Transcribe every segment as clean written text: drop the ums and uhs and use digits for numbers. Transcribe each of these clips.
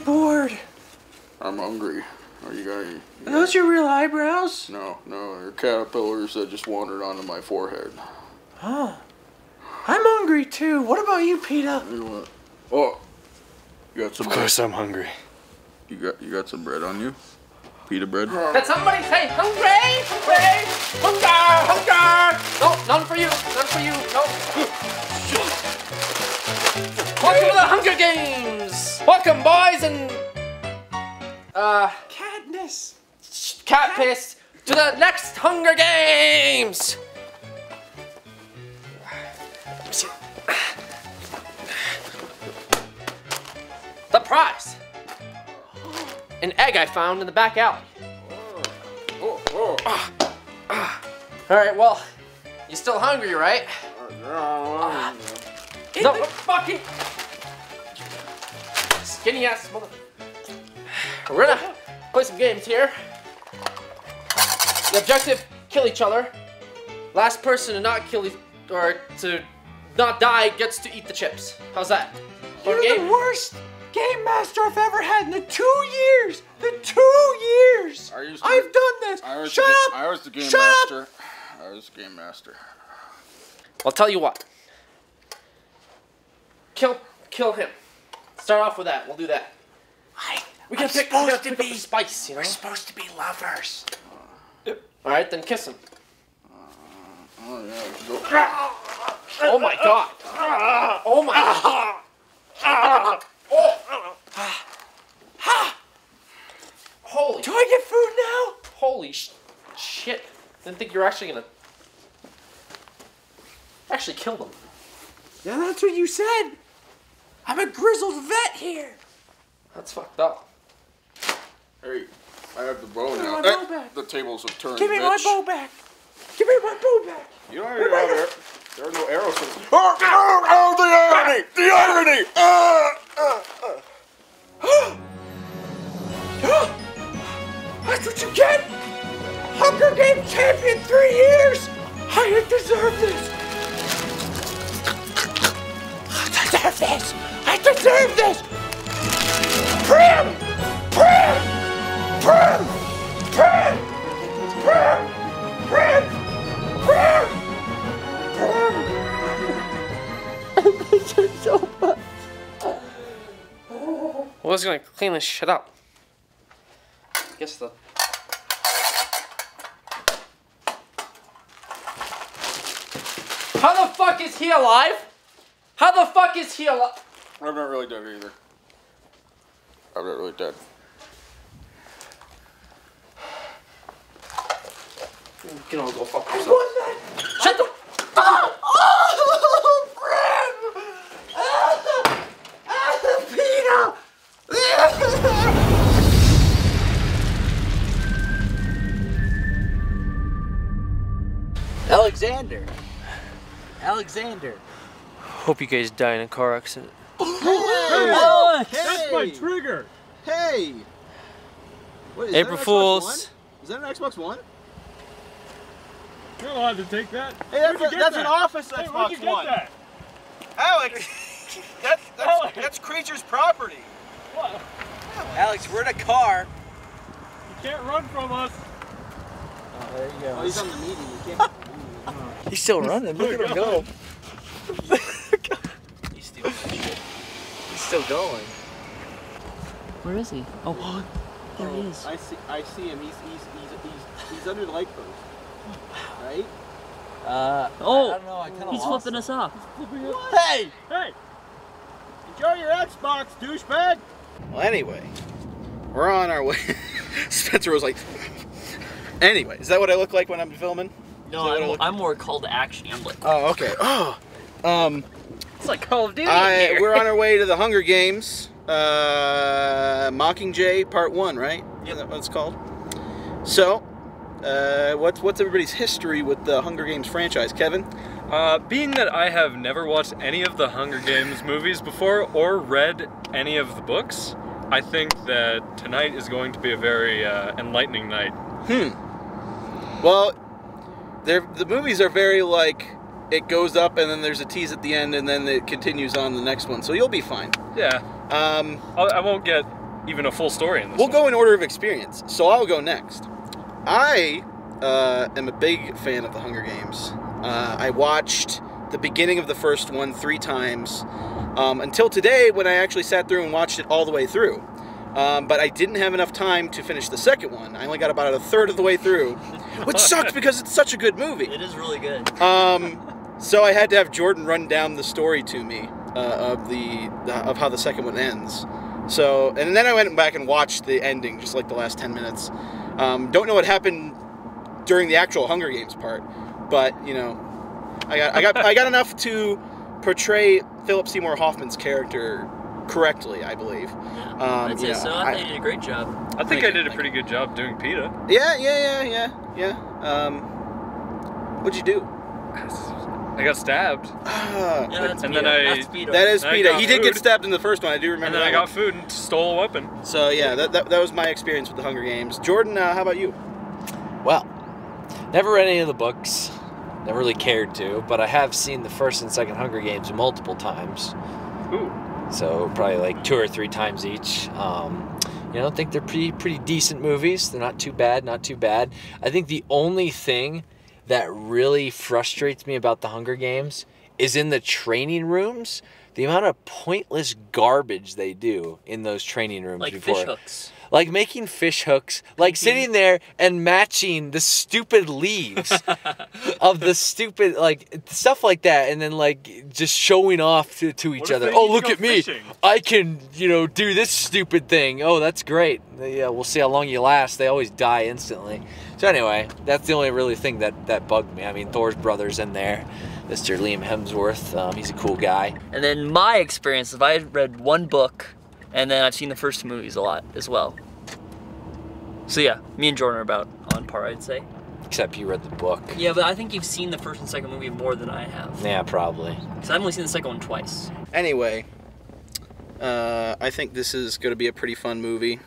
get bored. I'm hungry. Are you going? Are those your real eyebrows? No, no, they're caterpillars that just wandered onto my forehead. Huh. I'm hungry too. What about you, Peeta? You what? Oh, you got some. Of course, I'm hungry. You got some bread on you? Peeta bread? Did somebody say hooray, hooray, hunger, hunger? No, none for you, none for you, no. Welcome to the Hunger Games. Welcome, boys and Katniss. Catpiss to the next Hunger Games. The prize. An egg I found in the back alley. Oh, oh. All right, well, you still hungry, right? No, fucking skinny ass mother. We're gonna play some games here. The objective: kill each other. Last person to not kill or to not die gets to eat the chips. How's that? You're the worst game master I've ever had in the 2 years! The 2 years! I've done this! Shut up! I was the game master. I was the game master. I'll tell you what. Kill him. Start off with that. We'll do that. We're supposed to pick up the spice, you know? We're supposed to be lovers. Alright, then kiss him. Oh, yeah, oh my god! Oh my god! Oh. Holy. Do I get food now? Holy shit. Didn't think you were actually gonna actually kill them. Yeah, that's what you said. I'm a grizzled vet here. That's fucked up. Hey, I have the bow now. The tables have turned. Give me my bow back. Give me my bow back. You don't even have it. There are no arrows. Oh, oh, oh, the irony! The irony! That's what you get? Hunger Game champion 3 years! I deserve this! I deserve this! I deserve this! Prim! Prim! Prim! Prim! Prim! Prim! Prim! Prim! I miss her so much. Well, I was gonna clean this shit up. I guess the. How the fuck is he alive? How the fuck is he alive? I'm not really dead either. I'm not really dead. You can all go fuck yourself. I won that. Shut the. Ah! Oh, Prim! Peeta! Alexander! Alexander! Hope you guys die in a car accident. Hey! Alex! Hey! That's my trigger! Hey! What, is April Fools! Is that an Xbox One? You're allowed to take that. Hey, that's that? An office Xbox One. Hey, where'd you get that? Alex, Alex, that's Creature's property. What? Alex, we're in a car. You can't run from us. Oh, there you go. Oh, he's on the meeting. You can't. He's still running. Look at him go. He's still going. He's still going. Where is he? Oh, there he is. I see him. He's under the light post. Right? I don't know, I kinda he's flipping us off. Hey! Hey! Enjoy your Xbox, douchebag! Well, anyway, we're on our way. Spencer was like, anyway, is that what I look like when I'm filming? No, I'm more call to action. I'm like, oh, okay. Oh! It's like Call of Duty. We're on our way to the Hunger Games. Mockingjay Part 1, right? Yeah, that's what it's called. So, what's everybody's history with the Hunger Games franchise, Kevin? Being that I have never watched any of the Hunger Games movies before or read any of the books, I think that tonight is going to be a very enlightening night. Well, the movies are very like, it goes up and then there's a tease at the end and then it continues on the next one, so you'll be fine. Yeah. I won't get even a full story in this one. We'll go in order of experience, so I'll go next. I am a big fan of the Hunger Games. I watched the beginning of the first one 3 times until today when I actually sat through and watched it all the way through. But I didn't have enough time to finish the second one. I only got about 1/3 of the way through, which sucks because it's such a good movie. It is really good. So I had to have Jordan run down the story to me of how the second one ends. So, and then I went back and watched the ending, just like the last 10 minutes. Don't know what happened during the actual Hunger Games part, but you know, I got enough to portray Philip Seymour Hoffman's character correctly, I believe. Yeah, I'd say you know, so. I think you did a great job. I think I did a pretty good job doing Peeta. Yeah. What'd you do? I got stabbed. Yeah, that's and Peeta. Then I that's Peeta. That is Peeta. He did get stabbed in the first one. I do remember. And then I got food and stole a weapon. So yeah, that was my experience with the Hunger Games. Jordan, how about you? Well, never read any of the books. Never really cared to, but I have seen the first and second Hunger Games multiple times. Ooh. So probably like 2 or 3 times each. You know, I think they're pretty decent movies. They're not too bad. I think the only thing that really frustrates me about the Hunger Games is in the training rooms, the amount of pointless garbage they do in those training rooms. Like fish hooks. Like making fish hooks, like sitting there and matching the stupid leaves of the stupid, like, stuff like that, and then, like, just showing off to each other. Oh, look at me. I can, you know, do this stupid thing. Oh, that's great. Yeah, we'll see how long you last. They always die instantly. So, anyway, that's the only really thing that bugged me. I mean, Thor's brother's in there. Mr. Liam Hemsworth, he's a cool guy. And then my experience, if I had read one book, and then I've seen the first movies a lot as well. So yeah, me and Jordan are about on par, I'd say. Except you read the book. Yeah, but I think you've seen the first and second movie more than I have. Yeah, probably. Because I've only seen the second one twice. Anyway, I think this is going to be a pretty fun movie.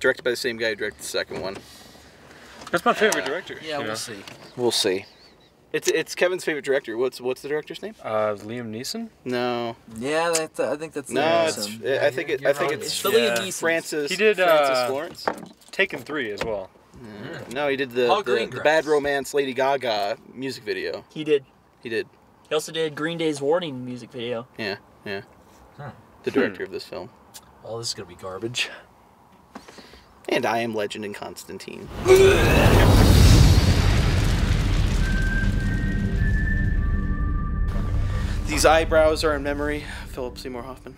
Directed by the same guy who directed the second one. That's my favorite director. Yeah, we'll see. We'll see. It's Kevin's favorite director. What's the director's name? Liam Neeson. No. Yeah, I think that's. No, Liam Neeson. I think it's Francis. He did Francis Lawrence. Taken 3 as well. Mm. No, he did the Bad Romance Lady Gaga music video. He did. He also did Green Day's Warning music video. Yeah. Huh. The director of this film. Well, this is gonna be garbage. And I am Legend and Constantine. These eyebrows are in memory of Philip Seymour Hoffman.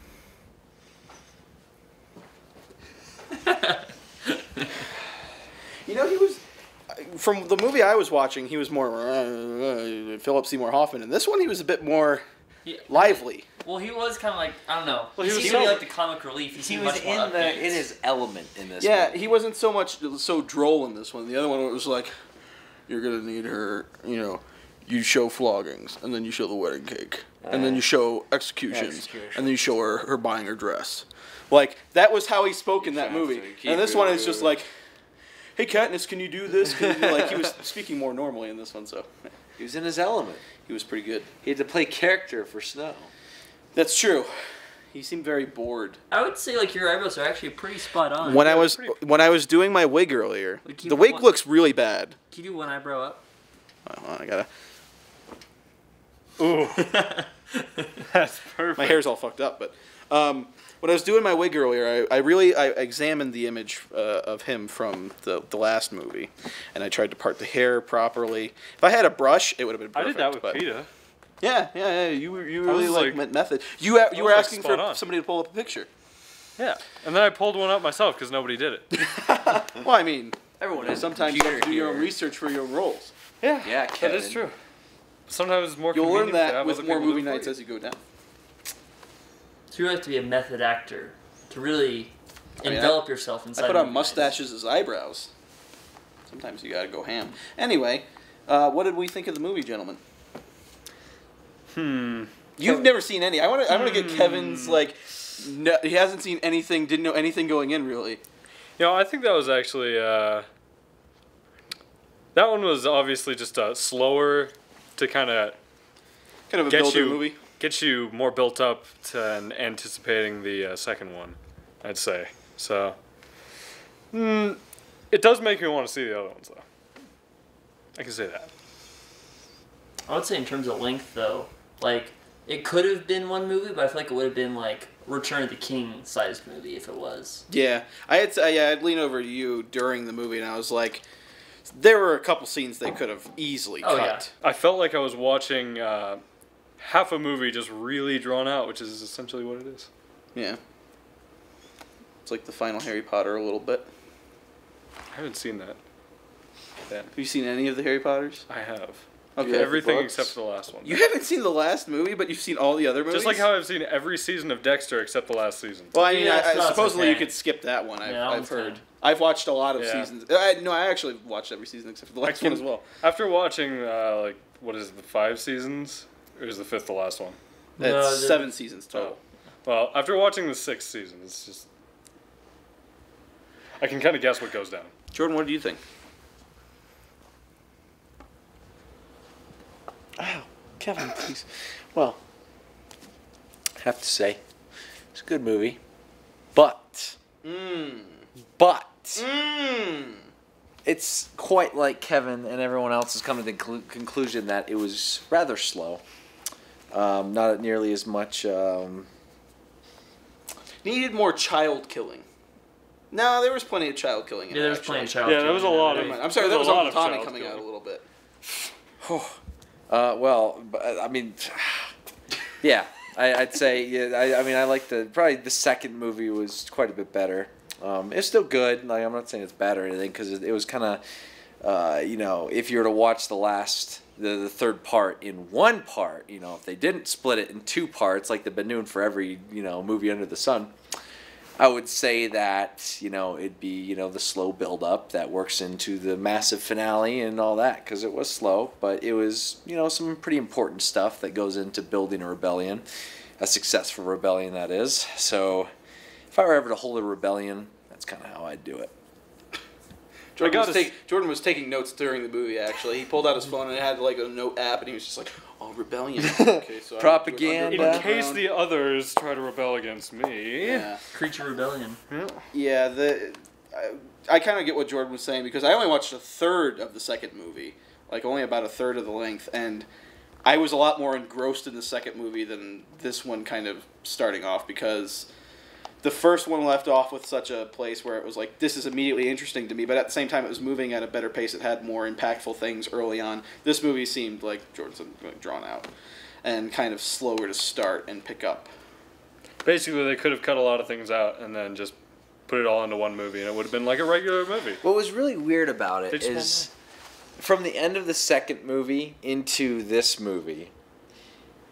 You know, he was, from the movie I was watching, he was more Philip Seymour Hoffman. In this one, he was a bit more lively. Well, he was kind of like, I don't know. Well, he seemed to be like the comic relief. He was in his element in this one. Yeah, he wasn't so much so droll in this one. The other one was like, you're going to need her, you know. You show floggings, and then you show the wedding cake, and then you show executions, and then you show her buying her dress. Like, that was how he spoke in that movie. And this one is just like, hey, Katniss, can you do this? Like, he was speaking more normally in this one, so. He was in his element. He was pretty good. He had to play character for Snow. That's true. He seemed very bored. I would say, like, your eyebrows are actually pretty spot on. When I was doing my wig earlier, the wig looks really bad. Can you do one eyebrow up? I gotta... Ooh, that's perfect. My hair's all fucked up, but when I was doing my wig earlier, I examined the image of him from the last movie, and I tried to part the hair properly. If I had a brush, it would have been perfect. I did that with Peeta. Yeah. You really like method. You were asking for somebody to pull up a picture. Yeah, and then I pulled one up myself because nobody did it. Well, I mean, everyone. You know, sometimes you have to do your own research for your own roles. Yeah, Kevin. That is true. Sometimes more. You'll learn that with more movie nights as you go down. So you have to be a method actor to really envelop yourself inside. I put on mustaches as eyebrows. Sometimes you gotta go ham. Anyway, what did we think of the movie, gentlemen? You've never seen any. I want to get Kevin's like. No, he hasn't seen anything. Didn't know anything going in really. You know, I think that was actually. That one was obviously just a slower. To kind of a builder movie, get you more built up to anticipating the second one, I'd say. So, it does make me want to see the other ones, though. I can say that. I would say in terms of length, though, like, it could have been one movie, but I feel like it would have been, like, Return of the King-sized movie if it was. Yeah. I'd lean over to you during the movie, and I was like, there were a couple scenes they could have easily cut. Yeah. I felt like I was watching half a movie just really drawn out, which is essentially what it is. Yeah. It's like the final Harry Potter a little bit. I haven't seen that. Yeah. Have you seen any of the Harry Potters? I have. Okay. Everything except for the last one. You haven't seen the last movie, but you've seen all the other movies? Just like how I've seen every season of Dexter except the last season. Well, I mean, supposedly you could skip that one, I've heard. Fine. I've watched a lot of seasons. I actually watched every season except for the last one as well. After watching, like, what is it, the 5 seasons? Or is the 5th the last one? That's 7 seasons total. Oh. Well, after watching the 6th season, it's just... I can kind of guess what goes down. Jordan, what do you think? Oh, Kevin, please. Well, I have to say, it's a good movie, but, it's quite like Kevin and everyone else has come to the conclusion that it was rather slow. Not nearly as much. Needed more child killing. No, there was plenty of child killing in it. Yeah, there was plenty of child killing. Yeah, there was a lot of it. I'm sorry, that was Uncle Tommy coming out a little bit. Oh. Well, I mean, yeah, I'd say, yeah, I mean, I like probably the second movie was quite a bit better. It's still good. Like, I'm not saying it's bad or anything, because it was kind of, you know, if you were to watch the third part in one part, you know, if they didn't split it in 2 parts, like they've been doing for every, you know, movie under the sun, I would say that, you know, it'd be, you know, the slow build-up that works into the massive finale and all that, because it was slow, but it was, you know, some pretty important stuff that goes into building a rebellion, a successful rebellion, that is. So, if I were ever to hold a rebellion, that's kind of how I'd do it. Jordan was taking notes during the movie, actually. He pulled out his phone and it had, like, a note app, and he was just like, oh, rebellion. Okay, so propaganda. In case the others try to rebel against me. Yeah. Creature Rebellion. Yeah, I kind of get what Jordan was saying, because I only watched a third of the second movie, like only about a third of the length, and I was a lot more engrossed in the second movie than this one kind of starting off, because... The first one left off with such a place where it was like, this is immediately interesting to me, but at the same time it was moving at a better pace. It had more impactful things early on. This movie seemed, like Jordan said, like drawn out and kind of slower to start and pick up. Basically, they could have cut a lot of things out and then just put it all into one movie, and it would have been like a regular movie. What was really weird about it is from the end of the second movie into this movie,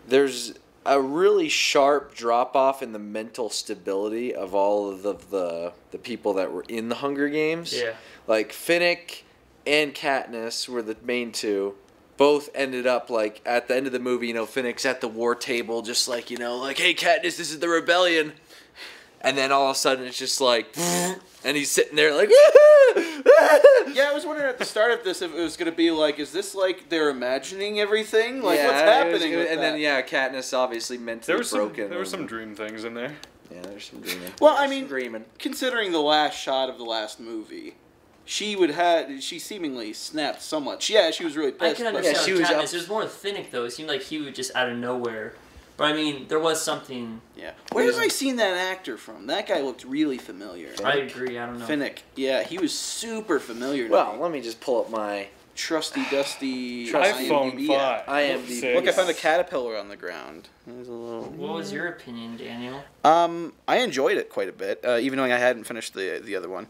there's... a really sharp drop-off in the mental stability of all of the people that were in the Hunger Games. Yeah. Like, Finnick and Katniss were the main two. Both ended up, like, at the end of the movie, you know, Finnick's at the war table just like, you know, like, hey, Katniss, this is the rebellion. And then all of a sudden it's just like, and he's sitting there like, yeah, I was wondering at the start of this if it was going to be like, is this like they're imagining everything? Like, yeah, what's happening? Then Katniss obviously mentally broken. There were some dream things in there. Yeah, there's some dreaming. Well, I mean, considering the last shot of the last movie, she seemingly snapped so much. Yeah, she was really pissed. I can understand Katniss. It was more Finnick, though. It seemed like he would just out of nowhere. But, I mean, there was something... Yeah. Where have I seen that actor from? That guy looked really familiar. Finnick. I agree. I don't know. Finnick. Yeah, he was super familiar to me. Let me just pull up my... Trusty, dusty... iPhone 5. IMDb. Look, I found a caterpillar on the ground. What was your opinion, Daniel? I enjoyed it quite a bit, even though I hadn't finished the other one.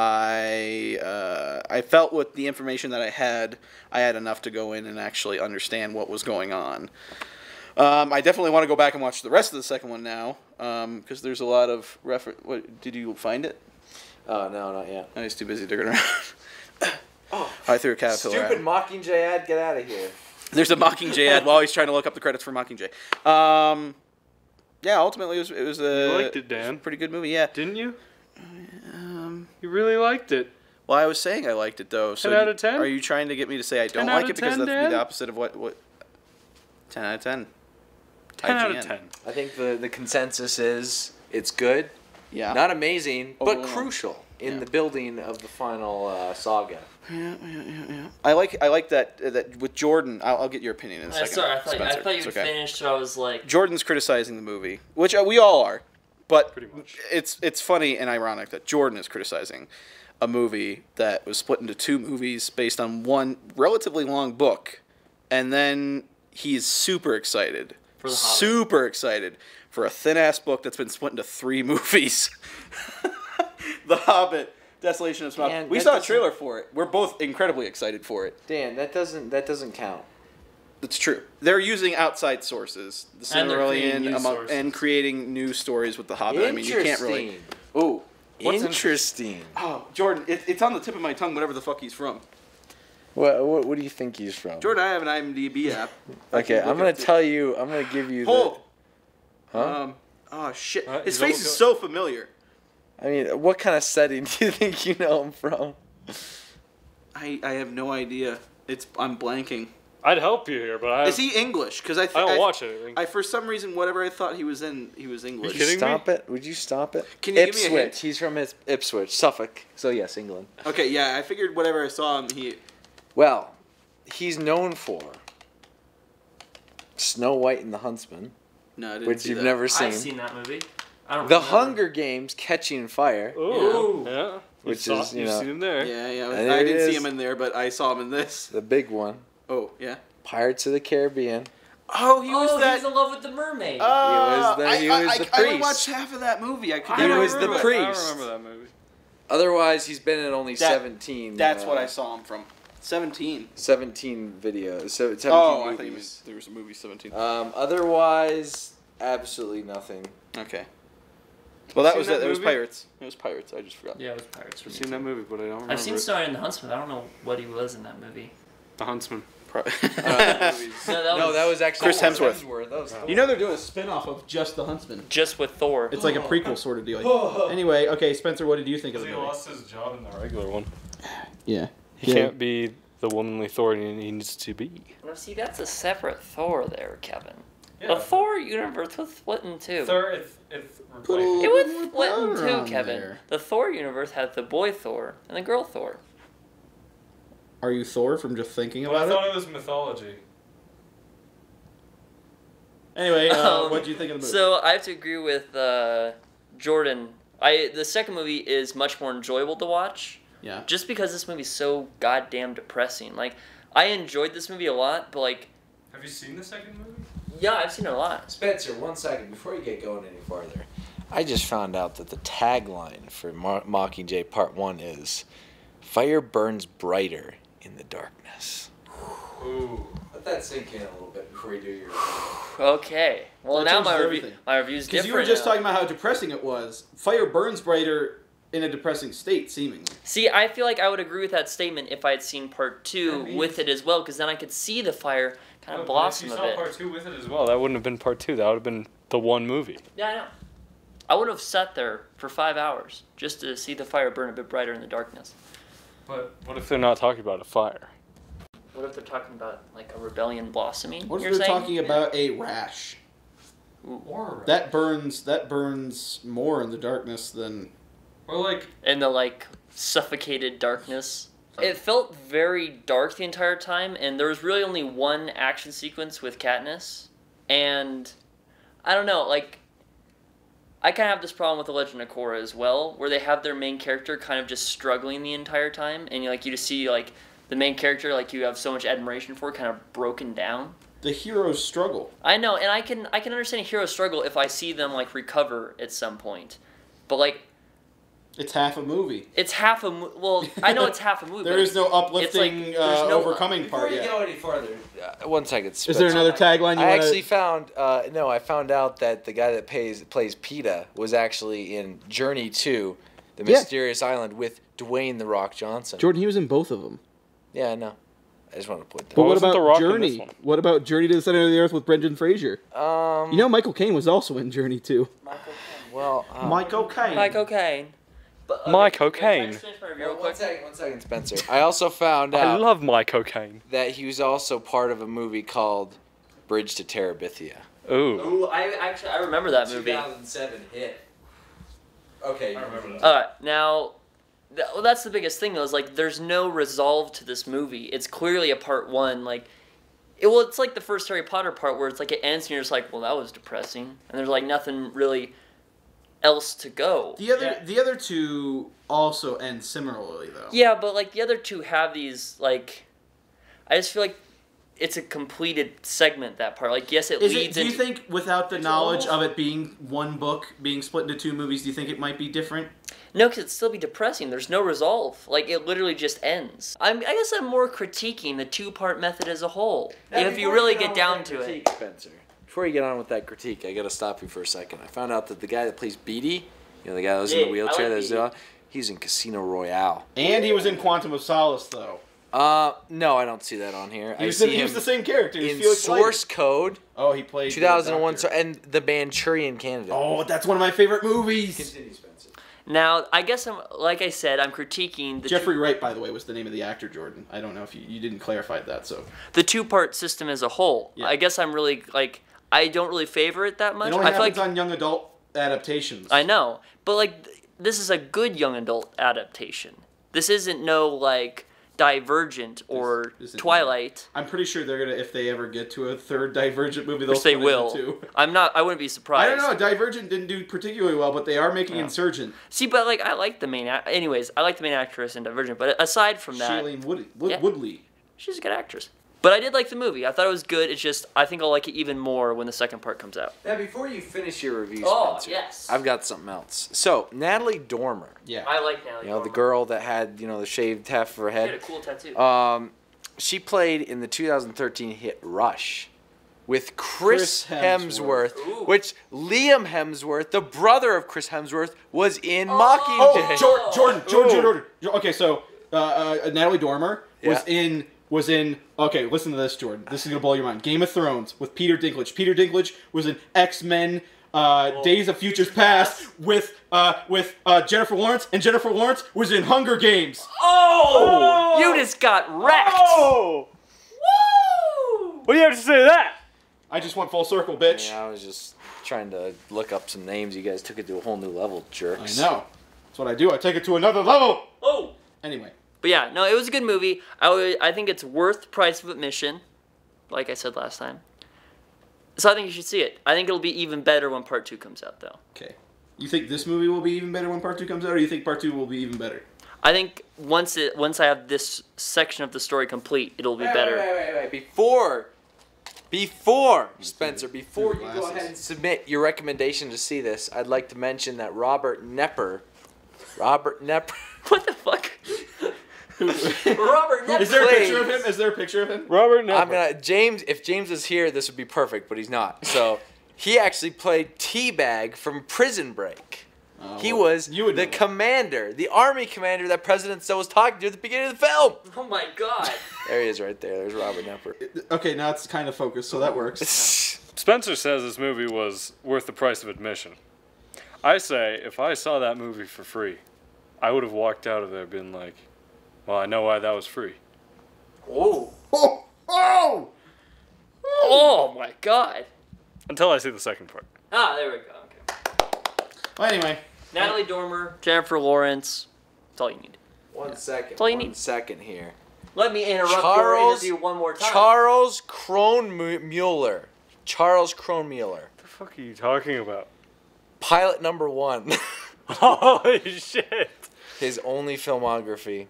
I felt with the information that I had enough to go in and actually understand what was going on. I definitely want to go back and watch the rest of the second one now, because there's a lot of reference. What, did you find it? No, not yet. I was too busy digging around. Oh, I threw a caterpillar. Stupid Mockingjay ad! Get out of here. There's a Mockingjay ad while he's trying to look up the credits for Mockingjay. Yeah, ultimately it was a. You liked it, Dan. It was a pretty good movie, yeah. Didn't you? You really liked it. Well, I was saying I liked it though. So 10 out of 10. Are you trying to get me to say I don't like it because that's Dan? The opposite of what? 10 out of 10. 10 out of 10. I think the consensus is it's good, Yeah. Not amazing, but crucial in the building of the final saga. Yeah. I like that with Jordan. I'll get your opinion in a second. Sorry, I thought you finished, so I was like. Jordan's criticizing the movie, which we all are, but pretty much. It's funny and ironic that Jordan is criticizing a movie that was split into two movies based on one relatively long book, and then he's super excited. Super excited for a thin-ass book that's been split into three movies. The Hobbit, Desolation of Smaug. We saw a trailer for it. We're both incredibly excited for it. Dan, that doesn't count. It's true. They're using outside sources, the Silmarillion, and creating new stories with The Hobbit. I mean, you can't really. Ooh, what's interesting? Oh, Jordan, it's on the tip of my tongue. Whatever the fuck he's from. What do you think he's from? Jordan, I have an IMDb app. Okay, I'm gonna tell you. I'm gonna give you. Hold. The... Huh? Oh shit! His face is so familiar. I mean, what kind of setting do you think you know him from? I have no idea. I'm blanking. I'd help you here, but is he English? Because I don't watch anything. For some reason, whatever I thought he was in, he was English. Are you kidding me? It! Would you stop it? Can you give me a hint? He's from Ipswich, Suffolk. So yes, England. Okay, yeah, I figured whatever I saw him, he. Well, he's known for Snow White and the Huntsman, which you've never seen. I've seen that movie. I don't remember. Hunger Games, Catching Fire. Ooh, yeah. Which is, you've seen him there. Yeah. I didn't see him in there, but I saw him in this. The big one. Oh yeah. Pirates of the Caribbean. Oh, he was in love with the mermaid. He was the priest. I only watched half of that movie. I don't remember that movie. Otherwise, he's been in only 17. That's what I saw him from. 17. 17 videos. So 17 movies. I thought you meant there was a movie 17. Otherwise, absolutely nothing. Okay. Well, that was Pirates. It was Pirates. I just forgot. Yeah, it was Pirates. I've seen that movie, but I don't remember. I've seen Snow White and the Huntsman. I don't know what he was in that movie. The Huntsman. That was actually Chris Hemsworth. You know they're doing a spin-off of just The Huntsman. Just with Thor. It's like a prequel sort of deal. Anyway, okay, Spencer, what did you think of the movie? He lost his job in the regular one. Yeah. He can't be the womanly Thor he needs to be. Well, see, that's a separate Thor there, Kevin. Yeah. The Thor universe was split in two. It was split in two, Kevin. There. The Thor universe had the boy Thor and the girl Thor. Are you Thor from just thinking about it? I thought it was mythology. Anyway, what do you think of the movie? So I have to agree with Jordan. The second movie is much more enjoyable to watch. Yeah. Just because this movie's so goddamn depressing. Like, I enjoyed this movie a lot, but like... Have you seen the second movie? Yeah, I've seen it a lot. Spencer, one second. Before you get going any farther, I just found out that the tagline for Mockingjay Part 1 is, "Fire burns brighter in the darkness." Ooh. Let that sink in a little bit before you do your review. Okay. Well, now my review's different. Because you were just talking about how depressing it was. Fire burns brighter... in a depressing state, seemingly. See, I feel like I would agree with that statement if I had seen Part 2 with it as well, because then I could see the fire kind of blossom a bit. If you saw Part 2 with it as well, that wouldn't have been Part 2. That would have been the one movie. Yeah, I know. I would have sat there for 5 hours just to see the fire burn a bit brighter in the darkness. But what if they're not talking about a fire? What if they're talking about, like, a rebellion blossoming? What if they're talking about a rash? Or a rash. That burns more in the darkness than... Or like in the suffocated darkness. It felt very dark the entire time, and there was really only one action sequence with Katniss. And I don't know, I kind of have this problem with The Legend of Korra as well, where they have their main character kind of just struggling the entire time, and you just see the main character you have so much admiration for kind of broken down. The hero's struggle. I know, and I can understand a hero's struggle if I see them recover at some point, but it's half a movie. Well, I know it's half a movie. There is no uplifting, overcoming part yet. Before you go any farther, one second. Spencer. Is there another tagline you want to... actually found... I found out that the guy that plays Peeta was actually in Journey to the Mysterious Island with Dwayne "The Rock" Johnson. Jordan, he was in both of them. Yeah, I know. I just want to point that out. But what about Journey to the Center of the Earth with Brendan Fraser? Michael Caine was also in Journey to. Michael Caine. Michael Caine. One second, Spencer. I also found out... I love Michael Caine. ...that he was also part of a movie called Bridge to Terabithia. Ooh. I remember that movie. 2007 hit. Okay, I remember that. All right, now, well, that's the biggest thing, though, is, like, there's no resolve to this movie. It's clearly a part one, like... Well, it's like the first Harry Potter part where it's like it ends and you're just like, well, that was depressing. And there's like nothing really else to go. The other two also end similarly, though. Yeah, but like the other two have these, like, I just feel like it's a completed segment, that part. Like, yes, it leads into... Do you think without the knowledge of it being one book, being split into two movies, do you think it might be different? No, because it'd still be depressing. There's no resolve. Like, it literally just ends. I guess I'm more critiquing the two-part method as a whole. Now, if you really get down to it. Spencer, before you get on with that critique, I got to stop you for a second. I found out that the guy that plays Beatty, you know, the guy that was in the wheelchair, he's in Casino Royale. And he was in Quantum of Solace, though. No, I don't see that on here. He was the same character. He in Source Code. Oh, he played 2001, and the Manchurian Candidate. Oh, that's one of my favorite movies. Continue, Spencer. Now, I guess I'm, like I said, I'm critiquing the Jeffrey Wright, by the way, was the name of the actor, Jordan. I don't know if you didn't clarify that, so the two-part system as a whole. Yeah. I guess I'm really like I don't really favor it that much. It only happens on young adult adaptations. I know, but like this is a good young adult adaptation. This isn't no like Divergent or Twilight. I'm pretty sure they're gonna, if they ever get to a third Divergent movie, they'll split it into two. I wouldn't be surprised. I don't know. Divergent didn't do particularly well, but they are making Insurgent. See, but like I like the main actress in Divergent. But aside from that, Shailene Woodley, she's a good actress. But I did like the movie. I thought it was good. It's just, I think I'll like it even more when the second part comes out. Now, before you finish your review, Spencer, I've got something else. So, Natalie Dormer. Yeah. I like Natalie Dormer. You know, the girl that had, you know, the shaved half of her head. She had a cool tattoo. She played in the 2013 hit Rush with Chris Hemsworth. Which Liam Hemsworth, the brother of Chris Hemsworth, was in Mockingjay. Oh, Jordan. Okay, so Natalie Dormer was in... okay, listen to this, Jordan. This is going to blow your mind. Game of Thrones with Peter Dinklage. Peter Dinklage was in X-Men Days of Futures Past with Jennifer Lawrence, and Jennifer Lawrence was in Hunger Games. Oh! You just got wrecked! Oh! Woo! What do you have to say to that? I just went full circle, bitch. I mean, I was just trying to look up some names. You guys took it to a whole new level, jerks. I know. That's what I do. I take it to another level! Oh! Anyway. But yeah, no, it was a good movie. I think it's worth the price of admission, like I said last time. So I think you should see it. I think it'll be even better when Part 2 comes out, though. Okay. You think this movie will be even better when Part 2 comes out, or you think Part 2 will be even better? I think once I have this section of the story complete, it'll be better. Wait. Before, Spencer, before you go ahead and submit your recommendation to see this, I'd like to mention that Robert Knepper. What the fuck? Robert Knepper. Is there a picture of him? Robert Knepper. If James is here, this would be perfect, but he's not. So he actually played Teabag from Prison Break. He was the commander, the army commander that President Snow was talking to at the beginning of the film. Oh my God. There he is right there. There's Robert Knepper. Okay, now it's kind of focused, so that works. Spencer says this movie was worth the price of admission. I say, if I saw that movie for free, I would have walked out of there being like, well, I know why that was free. Oh. Oh! Oh! Oh! Oh my God! Until I see the second part. Ah, there we go. Okay. Well, anyway, Natalie Dormer, Jennifer Lawrence. That's all you need. One second here. Let me interrupt your interview one more time. Charles Kron-Mueller. Charles Kron-Mueller. What the fuck are you talking about? Pilot number 1. Holy shit! His only filmography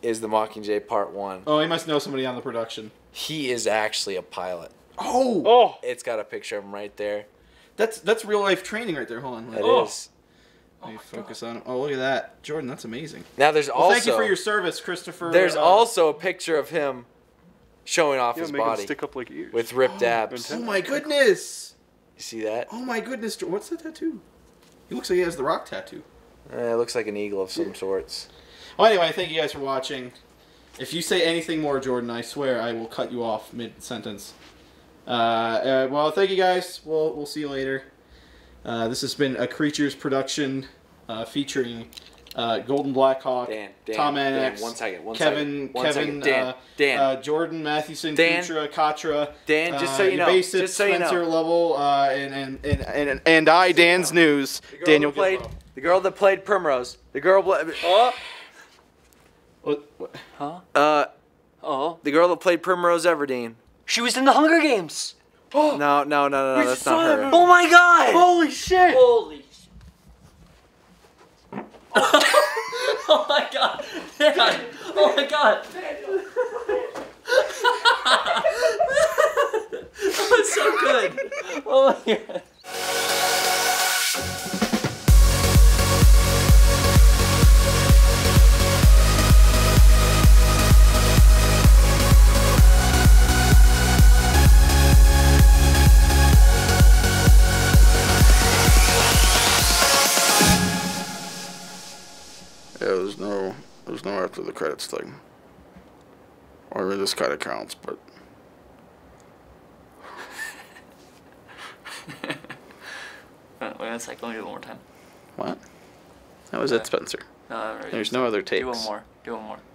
is the Mockingjay Part 1. Oh, he must know somebody on the production. He is actually a pilot. Oh! Oh! It's got a picture of him right there. That's real life training right there. Hold on. That is. Let me focus on him. Oh, look at that. Jordan, that's amazing. Now there's also... Thank you for your service, Christopher. There's also a picture of him showing off his body. Him stick up like ears. With ripped abs. Oh my goodness! You see that? Oh my goodness. What's that tattoo? He looks like he has the rock tattoo. It looks like an eagle of some sorts. Well, anyway, thank you guys for watching. If you say anything more, Jordan, I swear I will cut you off mid-sentence. Well, thank you guys. We'll see you later. This has been a Creatures production featuring Golden Blackhawk, Dan, Tom Annex, Dan, Jordan Mathewson, Kutra, Dan. Just so you know, Bassett, just so you know, Spencer Lovell, and I, Dan's News, Daniel. The girl that played Primrose. The girl. Oh. What? Huh? Oh. The girl that played Primrose Everdeen. She was in the Hunger Games. Oh. No, no, no, no, no, that's not her. Oh my God! Holy shit! Holy. Oh my God! Dad. Oh my God! That was so good. Oh my God. There's no after the credits thing. Or well, this kind of counts, but wait one sec. Let me do it one more time. What? That was it, Spencer. No, there's no other takes. Do one more.